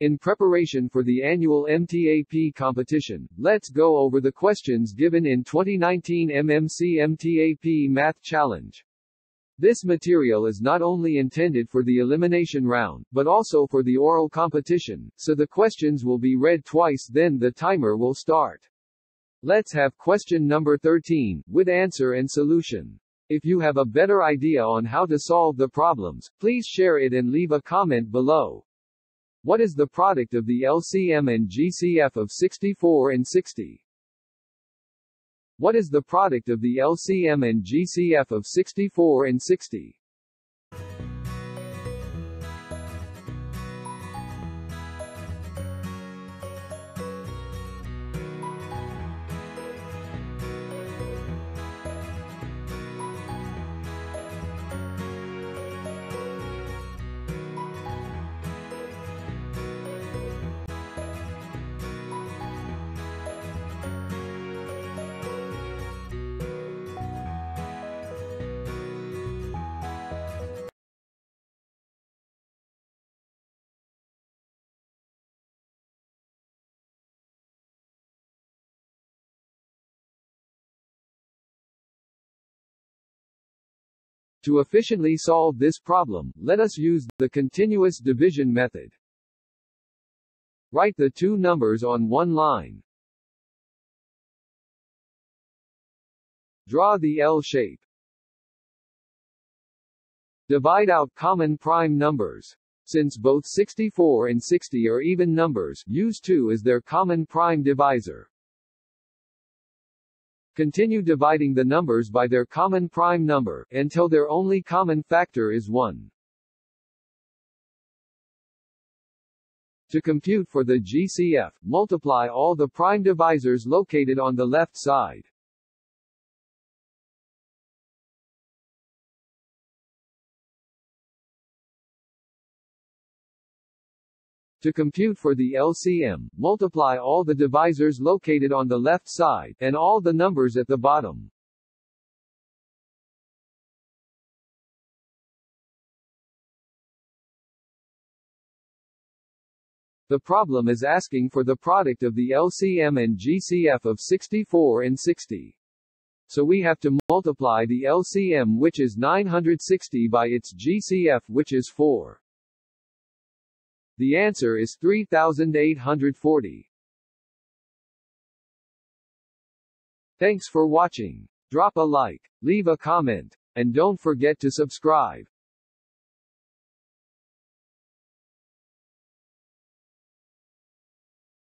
In preparation for the annual MTAP competition, let's go over the questions given in 2019 MMC MTAP Math Challenge. This material is not only intended for the elimination round, but also for the oral competition, so the questions will be read twice, then the timer will start. Let's have question number 13, with answer and solution. If you have a better idea on how to solve the problems, please share it and leave a comment below. What is the product of the LCM and GCF of 64 and 60? What is the product of the LCM and GCF of 64 and 60? To efficiently solve this problem, let us use the continuous division method. Write the two numbers on one line. Draw the L shape. Divide out common prime numbers. Since both 64 and 60 are even numbers, use 2 as their common prime divisor. Continue dividing the numbers by their common prime number, until their only common factor is 1. To compute for the GCF, multiply all the prime divisors located on the left side. To compute for the LCM, multiply all the divisors located on the left side, and all the numbers at the bottom. The problem is asking for the product of the LCM and GCF of 64 and 60. So we have to multiply the LCM, which is 960, by its GCF, which is 4. The answer is 3,840. Thanks for watching. Drop a like, leave a comment, and don't forget to subscribe.